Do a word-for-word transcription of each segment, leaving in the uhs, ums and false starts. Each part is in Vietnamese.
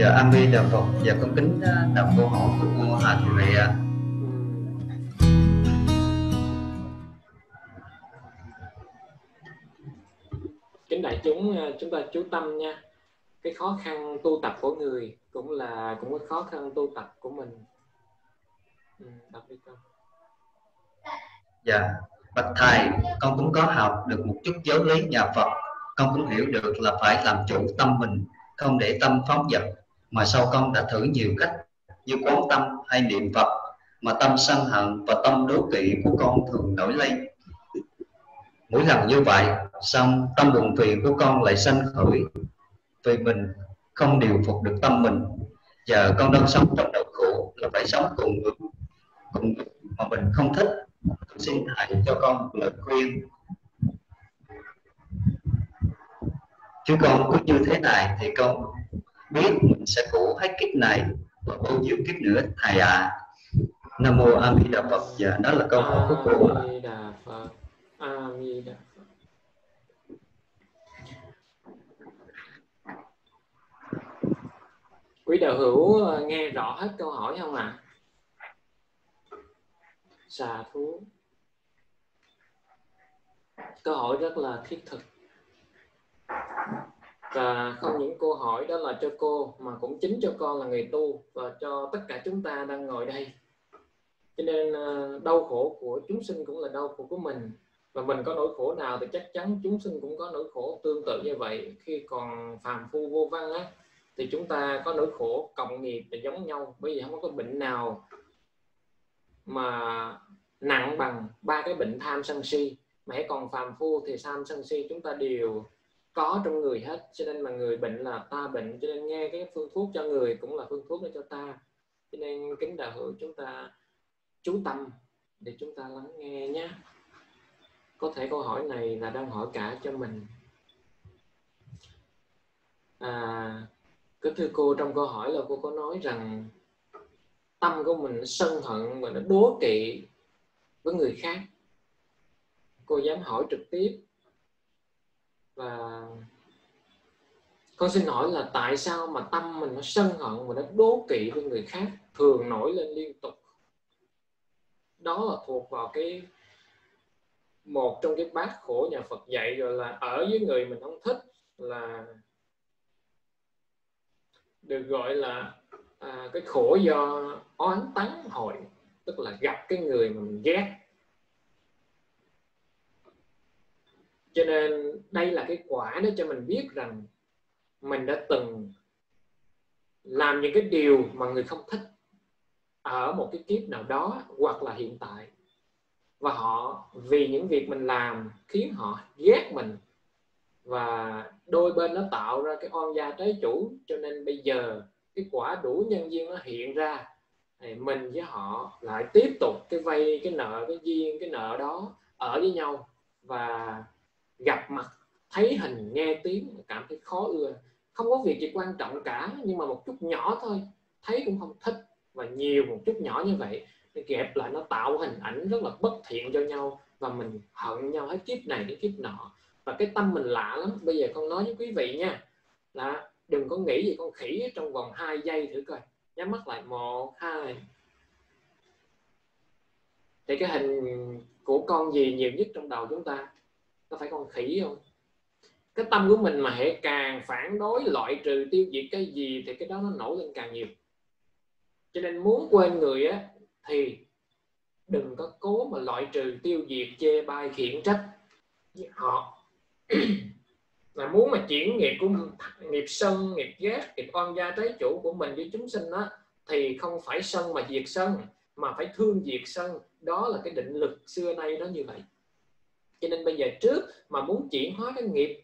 Dạ, A Di Đà Phật. Dạ, con kính đọc câu hỏi của cô Hà Thị Vị ạ. Kính đại chúng, chúng ta chú tâm nha. Cái khó khăn tu tập của người cũng là cũng có khó khăn tu tập của mình. Ừ, đọc đi con. Dạ, bạch thầy, con cũng có học được một chút giáo lý nhà Phật. Con cũng hiểu được là phải làm chủ tâm mình, không để tâm phóng dật. Mà sau con đã thử nhiều cách như quán tâm hay niệm Phật, mà tâm sân hận và tâm đố kỵ của con thường nổi lên. Mỗi lần như vậy, xong tâm buồn phiền của con lại sanh khởi, vì mình không điều phục được tâm mình. Giờ con đang sống trong đau khổ, là phải sống cùng người, cùng người mà mình không thích. Xin thầy cho con một lời khuyên. Chứ con cứ như thế này thì con biết mình sẽ khổ hết kiếp này và bao nhiêu kiếp nữa thầy à. Nam Mô A Di Đà Phật. Dạ, đó là câu hỏi của cô ạ. A Di Đà Phật. Quý đạo hữu nghe rõ hết câu hỏi không ạ? À? Xà thú. Câu hỏi rất là thiết thực. Và không những câu hỏi đó là cho cô, mà cũng chính cho con là người tu và cho tất cả chúng ta đang ngồi đây. Cho nên đau khổ của chúng sinh cũng là đau khổ của mình. Và mình có nỗi khổ nào thì chắc chắn chúng sinh cũng có nỗi khổ tương tự như vậy. Khi còn phàm phu vô văn á, thì chúng ta có nỗi khổ cộng nghiệp là giống nhau. Bởi vì không có bệnh nào mà nặng bằng ba cái bệnh tham sân si. Mà hãy còn phàm phu thì tham sân si chúng ta đều có trong người hết. Cho nên mà người bệnh là ta bệnh. Cho nên nghe cái phương thuốc cho người cũng là phương thuốc để cho ta. Cho nên kính đạo hữu chúng ta chú tâm để chúng ta lắng nghe nhé. Có thể câu hỏi này là đang hỏi cả cho mình. À, cứ thưa cô, trong câu hỏi là cô có nói rằng tâm của mình nó sân hận và nó đố kỵ với người khác. Cô dám hỏi trực tiếp. Và con xin hỏi là tại sao mà tâm mình nó sân hận và nó đố kỵ với người khác thường nổi lên liên tục? Đó là thuộc vào cái một trong cái bát khổ nhà Phật dạy rồi, là ở với người mình không thích là được gọi là à, cái khổ do oán tắng hội, tức là gặp cái người mà mình ghét. Cho nên đây là cái quả để cho mình biết rằng mình đã từng làm những cái điều mà người không thích ở một cái kiếp nào đó hoặc là hiện tại. Và họ vì những việc mình làm khiến họ ghét mình. Và đôi bên nó tạo ra cái oan gia trái chủ. Cho nên bây giờ cái quả đủ nhân duyên nó hiện ra, thì mình với họ lại tiếp tục cái vay, cái nợ, cái duyên, cái nợ đó ở với nhau. Và gặp mặt, thấy hình, nghe tiếng, cảm thấy khó ưa. Không có việc gì quan trọng cả, nhưng mà một chút nhỏ thôi, thấy cũng không thích. Và nhiều một chút nhỏ như vậy kẹp lại nó tạo hình ảnh rất là bất thiện cho nhau. Và mình hận nhau hết kiếp này đến kiếp nọ. Và cái tâm mình lạ lắm. Bây giờ con nói với quý vị nha, là đừng có nghĩ gì con khỉ trong vòng hai giây. Thử coi, nhắm mắt lại, một, hai. Thì cái hình của con gì nhiều nhất trong đầu chúng ta? Có phải con khỉ không? Cái tâm của mình mà hễ càng phản đối, loại trừ, tiêu diệt cái gì thì cái đó nó nổi lên càng nhiều. Cho nên muốn quên người á thì đừng có cố mà loại trừ, tiêu diệt, chê bai, khiển trách họ. Là muốn mà chuyển nghiệp của mình, nghiệp sân, nghiệp ghét, nghiệp oan gia trái chủ của mình với chúng sinh đó, thì không phải sân mà diệt sân, mà phải thương diệt sân. Đó là cái định lực xưa nay đó như vậy. Cho nên bây giờ trước mà muốn chuyển hóa cái nghiệp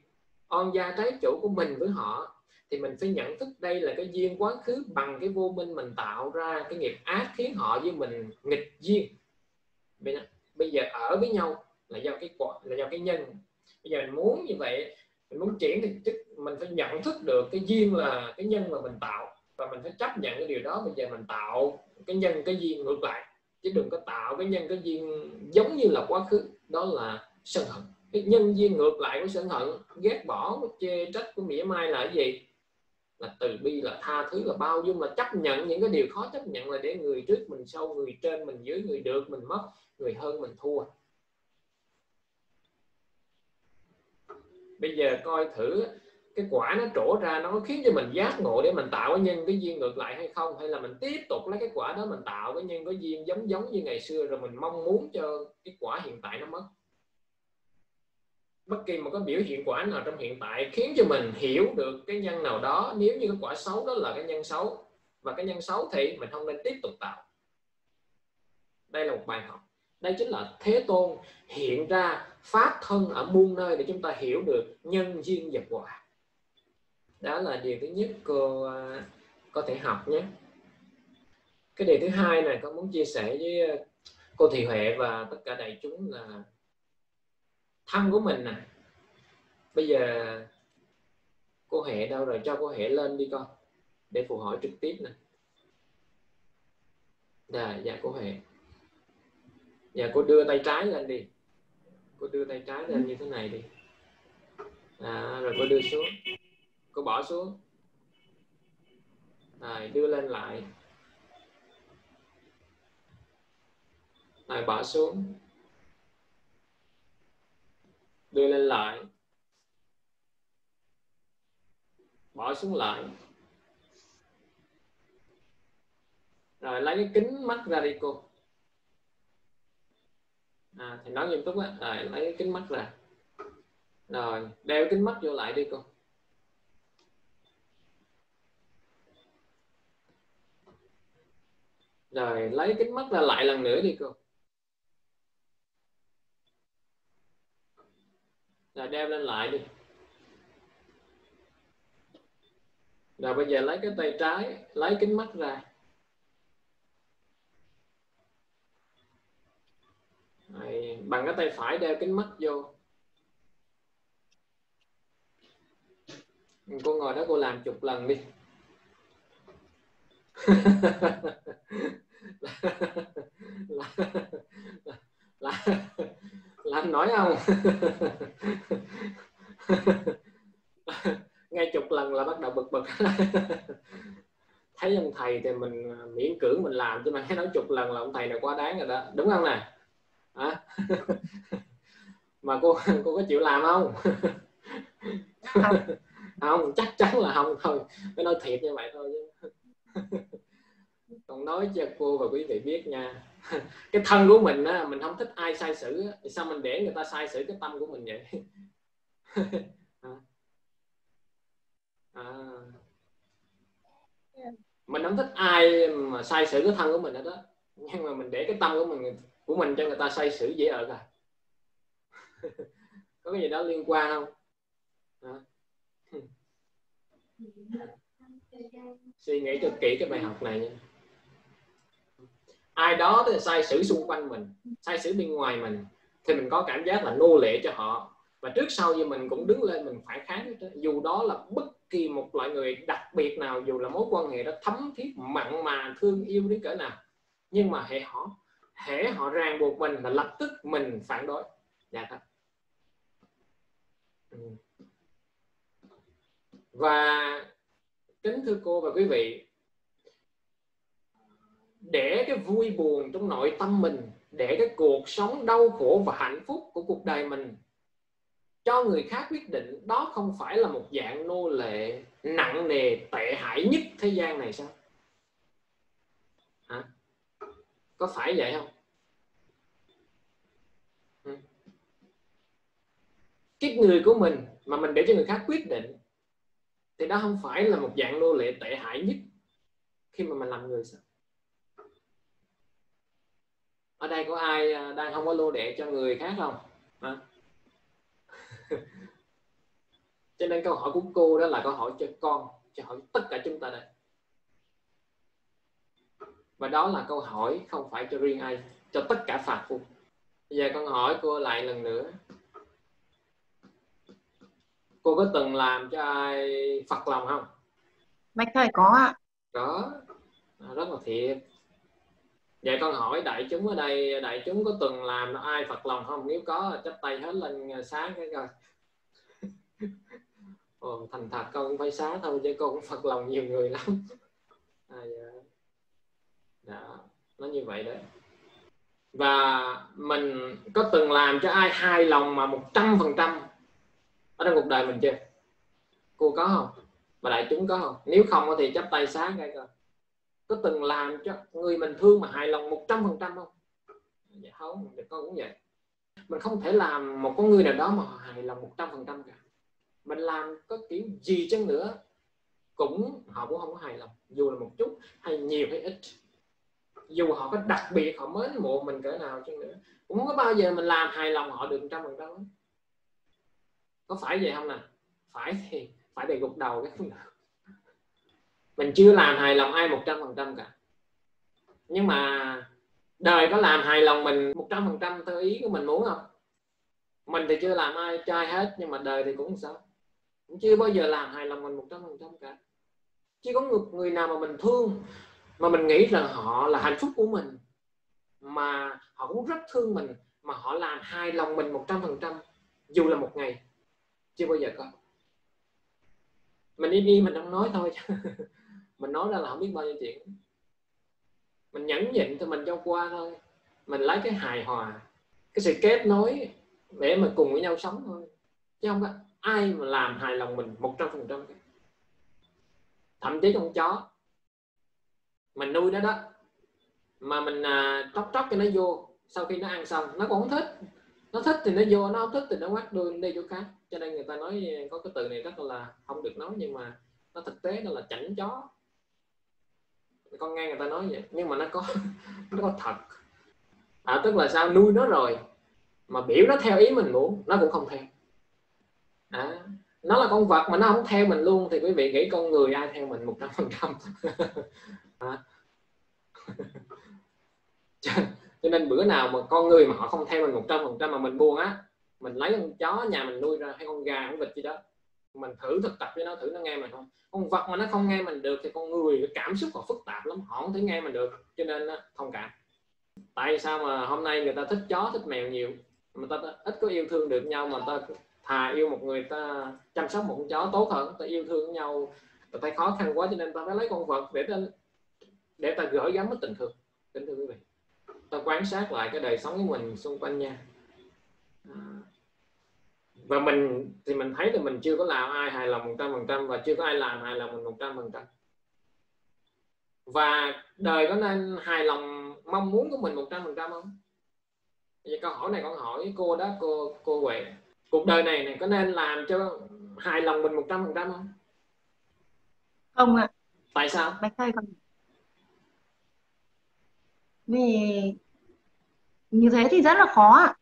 oan gia trái chủ của mình với họ, thì mình phải nhận thức đây là cái duyên quá khứ bằng cái vô minh mình tạo ra, cái nghiệp ác khiến họ với mình nghịch duyên. Bây giờ ở với nhau là do cái quả, là do cái nhân. Bây giờ mình muốn như vậy, mình muốn chuyển thì tức mình phải nhận thức được cái duyên là cái nhân mà mình tạo, và mình phải chấp nhận cái điều đó. Bây giờ mình tạo cái nhân cái duyên ngược lại, chứ đừng có tạo cái nhân cái duyên giống như là quá khứ. Đó là sân hận. Cái nhân duyên ngược lại của sân hận, ghét bỏ, chê trách, của mỉa mai là cái gì? là từ bi, là tha thứ, là bao dung, là chấp nhận những cái điều khó chấp nhận, là để người trước mình sau, người trên mình dưới, người được mình mất, người hơn mình thua. Bây giờ coi thử cái quả nó trổ ra nó có khiến cho mình giác ngộ để mình tạo cái nhân cái duyên ngược lại hay không, hay là mình tiếp tục lấy cái quả đó mình tạo cái nhân cái duyên giống giống như ngày xưa rồi mình mong muốn cho cái quả hiện tại nó mất. Bất kỳ một cái biểu hiện quả nào trong hiện tại khiến cho mình hiểu được cái nhân nào đó, nếu như cái quả xấu đó là cái nhân xấu và cái nhân xấu thì mình không nên tiếp tục tạo. Đây là một bài học. Đây chính là Thế Tôn hiện ra phát thân ở muôn nơi để chúng ta hiểu được nhân duyên và quả. Đó là điều thứ nhất cô có thể học nhé. Cái điều thứ hai này con muốn chia sẻ với cô Thị Huệ và tất cả đại chúng là thân của mình nè. Bây giờ cô Hệ đâu rồi, cho cô Hệ lên đi con để phụ hỏi trực tiếp nè. Dạ, dạ cô Hệ. Dạ cô đưa tay trái lên đi. Cô đưa tay trái lên như thế này đi. À, rồi cô đưa xuống. Cô bỏ xuống. Rồi đưa lên lại. Rồi bỏ xuống. Đưa lên lại. Bỏ xuống lại. Rồi lấy cái kính mắt ra đi cô. À, thì nói nghiêm túc á. Rồi lấy cái kính mắt ra. Rồi đeo kính mắt vô lại đi cô. Rồi lấy kính mắt ra lại lần nữa đi cô. Rồi đeo lên lại đi. Rồi bây giờ lấy cái tay trái, lấy kính mắt ra. Rồi, bằng cái tay phải đeo kính mắt vô. Cô ngồi đó cô làm chục lần đi. là, là, là anh nói không? Ngay chục lần là bắt đầu bực bực. Thấy ông thầy thì mình miễn cưỡng mình làm, chứ mà thấy nói chục lần là ông thầy này quá đáng rồi đó, đúng không nè? À? Mà cô cô có chịu làm không? Không, chắc chắn là không thôi, mới nói thiệt như vậy thôi chứ. Còn nói cho cô và quý vị biết nha, cái thân của mình á, mình không thích ai sai xử thì sao mình để người ta sai xử cái tâm của mình vậy? À. Mình không thích ai mà sai xử cái thân của mình hết đó, nhưng mà mình để cái tâm của mình của mình cho người ta sai xử dễ ở rồi. Có cái gì đó liên quan không? À. Suy nghĩ cho kỹ cái bài học này nha. Ai đó thì sai xử xung quanh mình, sai xử bên ngoài mình, thì mình có cảm giác là nô lệ cho họ, và trước sau như mình cũng đứng lên mình phản kháng đó. Dù đó là bất kỳ một loại người đặc biệt nào, dù là mối quan hệ đó thấm thiết, mặn mà, thương yêu đến cỡ nào, nhưng mà hệ họ hễ họ ràng buộc mình là lập tức mình phản đối. Dạ đó. Và kính thưa cô và quý vị, để cái vui buồn trong nội tâm mình, để cái cuộc sống đau khổ và hạnh phúc của cuộc đời mình cho người khác quyết định, đó không phải là một dạng nô lệ nặng nề, tệ hại nhất thế gian này sao? Hả? Có phải vậy không? Cái người của mình mà mình để cho người khác quyết định thì đó không phải là một dạng nô lệ tệ hại nhất khi mà mình làm người sao? Ở đây có ai đang không có nô lệ cho người khác không? À. Cho nên câu hỏi của cô đó là câu hỏi cho con, cho hỏi tất cả chúng ta đây. Và đó là câu hỏi không phải cho riêng ai, cho tất cả Phật phụ. Bây giờ con hỏi cô lại lần nữa. Cô có từng làm cho ai phật lòng không? Mấy thời có ạ. Có. À, rất là thiệt. Vậy con hỏi đại chúng ở đây, đại chúng có từng làm ai phật lòng không? Nếu có, chắp tay hết lên sáng cái coi. còn thành thật con phải xá thôi chứ con cũng phật lòng nhiều người lắm. À, dạ. Đó, nó như vậy đấy. Và mình có từng làm cho ai hài lòng mà một trăm phần trăm ở trong cuộc đời mình chưa? Cô có không? Và đại chúng có không? Nếu không thì chắp tay xá ngay coi. Có từng làm cho người mình thương mà hài lòng một trăm phần trăm không? Dạ không, con cũng vậy. Mình không thể làm một con người nào đó mà hài lòng một trăm phần trăm cả. Mình làm có kiểu gì chăng nữa cũng họ cũng không có hài lòng, dù là một chút hay nhiều hay ít, dù họ có đặc biệt họ mến mộ mình cỡ nào chăng nữa cũng không có bao giờ mình làm hài lòng họ được một trăm phần trăm. Có phải vậy không nè? Phải thì phải để gục đầu cái mình chưa làm hài lòng ai một trăm phần trăm cả, nhưng mà đời có làm hài lòng mình một trăm phần trăm theo ý của mình muốn không? Mình thì chưa làm ai cho ai hết, nhưng mà đời thì cũng sao, cũng chưa bao giờ làm hài lòng mình một trăm phần trăm cả. Chứ có người, người nào mà mình thương mà mình nghĩ rằng họ là hạnh phúc của mình, mà họ cũng rất thương mình, mà họ làm hài lòng mình một trăm phần trăm dù là một ngày, chưa bao giờ có. Mình đi đi mình đang nói thôi mình nói ra là không biết bao nhiêu chuyện. Mình nhẫn nhịn thì mình cho qua thôi. Mình lấy cái hài hòa, cái sự kết nối để mà cùng với nhau sống thôi. Chứ không có ai mà làm hài lòng mình một trăm phần trăm. Thậm chí con chó mình nuôi nó đó, mà mình à, tróc tróc cho nó vô, sau khi nó ăn xong nó cũng không thích. Nó thích thì nó vô, nó không thích thì nó quát đuôi nó đi chỗ khác. Cho nên người ta nói có cái từ này rất là không được nói, nhưng mà nó thực tế nó là chảnh chó. Con nghe người ta nói vậy, nhưng mà nó có nó có thật. À, tức là sao, nuôi nó rồi mà biểu nó theo ý mình muốn nó cũng không theo. À, nó là con vật mà nó không theo mình luôn thì quý vị nghĩ con người ai theo mình một trăm phần trăm. Cho nên bữa nào mà con người mà họ không theo mình một trăm phần trăm mà mình buồn á, mình lấy con chó nhà mình nuôi ra hay con gà con vịt gì đó, mình thử thực tập với nó, thử nó nghe mình không. Con vật mà nó không nghe mình được thì con người cái cảm xúc họ phức tạp lắm, họ không thể nghe mình được. Cho nên thông cảm. Tại sao mà hôm nay người ta thích chó thích mèo nhiều, người ta ít có yêu thương được nhau, mà ta thà yêu một người ta chăm sóc một con chó tốt hơn, ta yêu thương nhau, ta thấy khó khăn quá cho nên ta phải lấy con vật để ta để ta gửi gắm cái tình thương. Kính thưa quý vị, ta quan sát lại cái đời sống của mình xung quanh nha. Và mình thì mình thấy là mình chưa có làm ai hài lòng một trăm phần trăm, và chưa có ai làm hài lòng mình một trăm phần trăm. Và đời có nên hài lòng mong muốn của mình một trăm phần trăm không? Vậy câu hỏi này con hỏi cô đó, cô cô Huệ, cuộc đời này này có nên làm cho hài lòng mình một trăm phần trăm không? Không ạ. Tại sao? Bạch thầy con, vì như thế thì rất là khó ạ.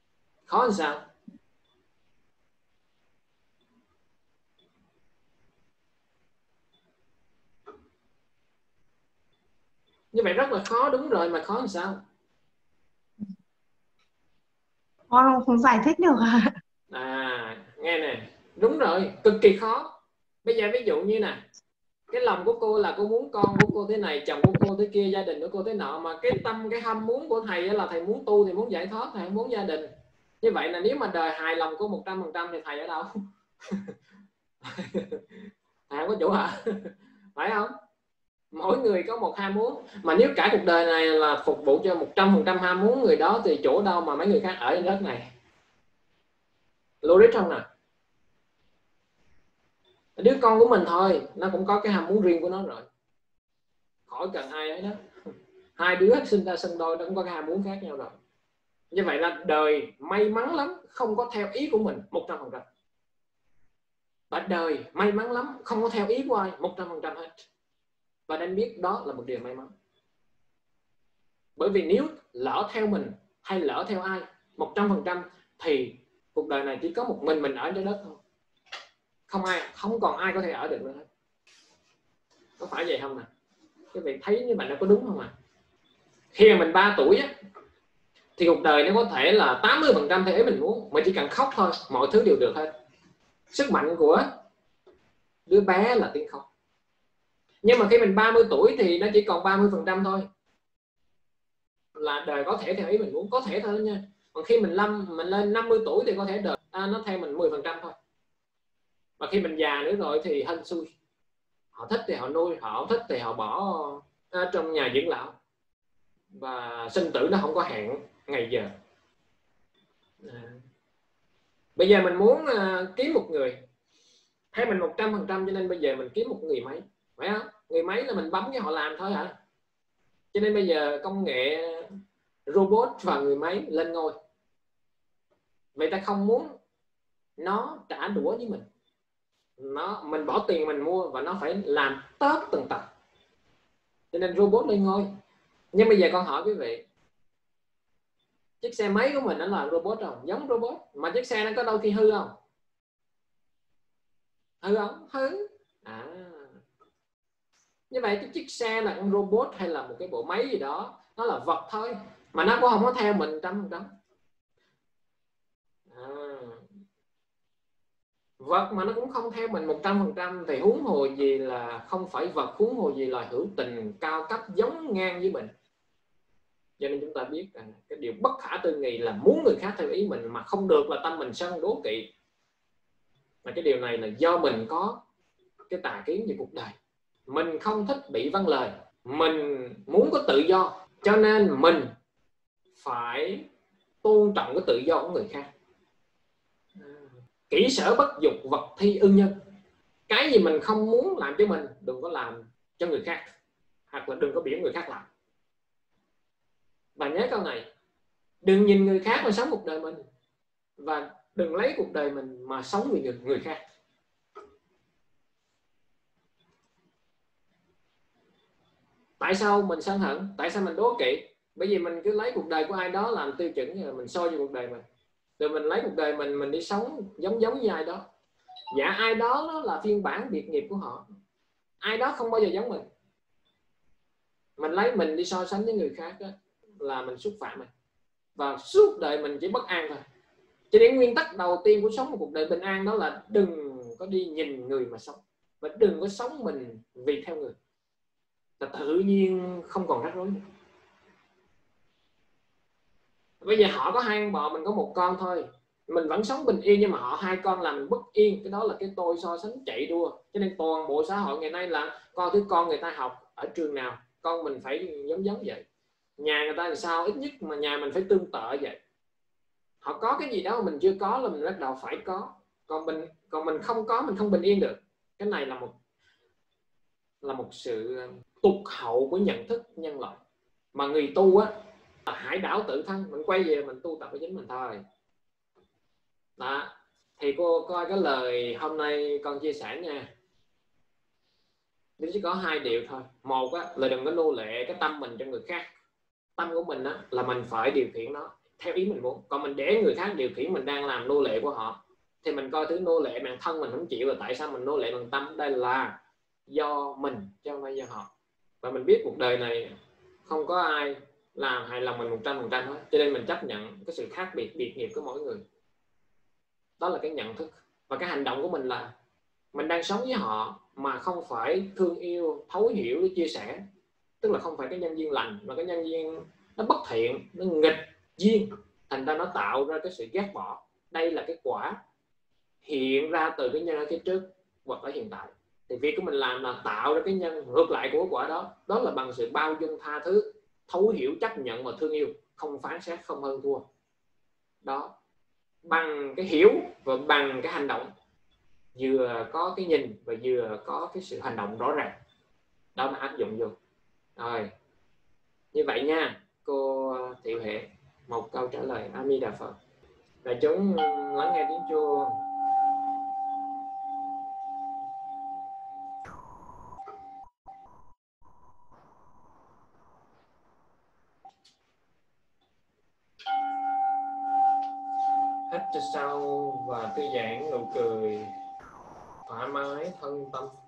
Khó làm sao? Như vậy rất là khó, đúng rồi, mà khó làm sao? Con không giải thích được à? À, nghe nè, đúng rồi, cực kỳ khó. Bây giờ ví dụ như nè, cái lòng của cô là cô muốn con của cô thế này, chồng của cô thế kia, gia đình của cô thế nọ, mà cái tâm, cái ham muốn của thầy là thầy muốn tu thì muốn giải thoát, thầy muốn gia đình. Như vậy là nếu mà đời hài lòng của một trăm phần trăm thì thầy ở đâu? Thầy không có chỗ hả? Phải không? Mỗi người có một ham muốn, mà nếu cả cuộc đời này là phục vụ cho một trăm phần trăm ham muốn người đó thì chỗ đâu mà mấy người khác ở trên đất này? Logic không nè? Đứa con của mình thôi, nó cũng có cái ham muốn riêng của nó rồi, khỏi cần ai ấy đó. Hai đứa sinh ra sinh đôi nó cũng có cái ham muốn khác nhau rồi. Như vậy là đời may mắn lắm không có theo ý của mình một trăm phần trăm. Và đời may mắn lắm không có theo ý của ai một trăm phần trăm hết. Và nên biết đó là một điều may mắn. Bởi vì nếu lỡ theo mình hay lỡ theo ai một trăm phần trăm thì cuộc đời này chỉ có một mình mình ở trên đất thôi, không ai, không còn ai có thể ở được nữa hết. Có phải vậy không nè? Cái việc thấy như vậy nó có đúng không ạ? À? Khi mà mình ba tuổi á, thì cuộc đời nó có thể là tám mươi phần trăm theo ý mình muốn, mình chỉ cần khóc thôi, mọi thứ đều được hết. Sức mạnh của đứa bé là tiếng khóc. Nhưng mà khi mình ba mươi tuổi thì nó chỉ còn ba mươi phần trăm thôi, là đời có thể theo ý mình muốn, có thể thôi nha. Còn khi mình lâm, mình lên năm mươi tuổi thì có thể đời à, nó theo mình mười phần trăm thôi. Mà khi mình già nữa rồi thì hên xui, họ thích thì họ nuôi, họ thích thì họ bỏ à, trong nhà dưỡng lão. Và sinh tử nó không có hạn ngày giờ. à. Bây giờ mình muốn à, kiếm một người, hay mình một trăm phần trăm, cho nên bây giờ mình kiếm một người máy, phải không? Người máy là mình bấm cái họ làm thôi hả? Cho nên bây giờ công nghệ robot và người máy lên ngôi. Vậy ta không muốn nó trả đũa với mình, nó mình bỏ tiền mình mua và nó phải làm tớt từng tập, cho nên robot lên ngôi. Nhưng bây giờ con hỏi quý vị, chiếc xe máy của mình nó là robot không? Giống robot, mà chiếc xe nó có đôi khi hư không? Hư không? Hư. À, như vậy cái chiếc xe là con robot hay là một cái bộ máy gì đó, nó là vật thôi, mà nó cũng không có theo mình trăm phần trăm. À, vật mà nó cũng không theo mình một trăm phần trăm thì huống hồ gì là không phải vật, huống hồ gì là hữu tình cao cấp giống ngang với mình. Cho nên chúng ta biết rằng cái điều bất khả tư nghị là muốn người khác theo ý mình mà không được, là tâm mình sân đố kỵ. Mà cái điều này là do mình có cái tà kiến về cuộc đời, mình không thích bị vâng lời, mình muốn có tự do, cho nên mình phải tôn trọng cái tự do của người khác. Kỹ sở bất dục, vật thi ư nhân. Cái gì mình không muốn làm cho mình, đừng có làm cho người khác, hoặc là đừng có biểu người khác làm. Và nhớ câu này, đừng nhìn người khác mà sống cuộc đời mình, và đừng lấy cuộc đời mình mà sống vì người, người khác. Tại sao mình sân hận? Tại sao mình đố kỵ? Bởi vì mình cứ lấy cuộc đời của ai đó làm tiêu chuẩn, rồi mình soi vào cuộc đời mình, rồi mình lấy cuộc đời mình, mình đi sống giống giống như ai đó. Dạ, ai đó nó là phiên bản biệt nghiệp của họ, ai đó không bao giờ giống mình. Mình lấy mình đi so sánh với người khác đó, là mình xúc phạm mình, và suốt đời mình chỉ bất an thôi. Cho nên nguyên tắc đầu tiên của sống một cuộc đời bình an đó là đừng có đi nhìn người mà sống, và đừng có sống mình vì theo người, là tự nhiên không còn rắc rối nữa. Bây giờ họ có hai con bò, mình có một con thôi, mình vẫn sống bình yên, nhưng mà họ hai con làm mình bất yên. Cái đó là cái tôi so sánh chạy đua. Cho nên toàn bộ xã hội ngày nay là coi thứ con người ta học ở trường nào, con mình phải giống giống vậy, nhà người ta làm sao, ít nhất mà nhà mình phải tương tự vậy. Họ có cái gì đó mà mình chưa có là mình bắt đầu phải có, còn mình còn mình không có, mình không bình yên được. Cái này là một là một sự tụt hậu của nhận thức nhân loại. Mà người tu á, hải đảo tự thân, mình quay về mình tu tập với chính mình thôi. Đó, thì cô coi cái lời hôm nay con chia sẻ nha, nó chỉ có hai điều thôi. Một á, là đừng có nô lệ cái tâm mình cho người khác. Tâm của mình á, là mình phải điều khiển nó theo ý mình muốn. Còn mình để người khác điều khiển, mình đang làm nô lệ của họ. Thì mình coi thứ nô lệ bằng thân mình không chịu, là tại sao mình nô lệ bằng tâm? Đây là do mình chứ không phải do họ. Và mình biết cuộc đời này không có ai làm hài lòng mình một trăm phần trăm hết, cho nên mình chấp nhận cái sự khác biệt biệt nghiệp của mỗi người. Đó là cái nhận thức. Và cái hành động của mình là mình đang sống với họ mà không phải thương yêu, thấu hiểu để chia sẻ, tức là không phải cái nhân duyên lành, mà cái nhân duyên nó bất thiện, nó nghịch duyên, thành ra nó tạo ra cái sự ghét bỏ. Đây là cái quả hiện ra từ cái nhân ở phía trước hoặc ở hiện tại. Thì việc của mình làm là tạo ra cái nhân ngược lại của quả đó. Đó là bằng sự bao dung, tha thứ, thấu hiểu, chấp nhận và thương yêu, không phán xét, không hơn thua. Đó, bằng cái hiểu và bằng cái hành động, vừa có cái nhìn và vừa có cái sự hành động rõ ràng. Đó là áp dụng vô. Rồi, như vậy nha cô Thiệu Hệ, một câu trả lời A Di Đà Phật. Đại chúng lắng nghe tiếng chuông. Hít sâu và thư giãn nụ cười thoải mái thân tâm.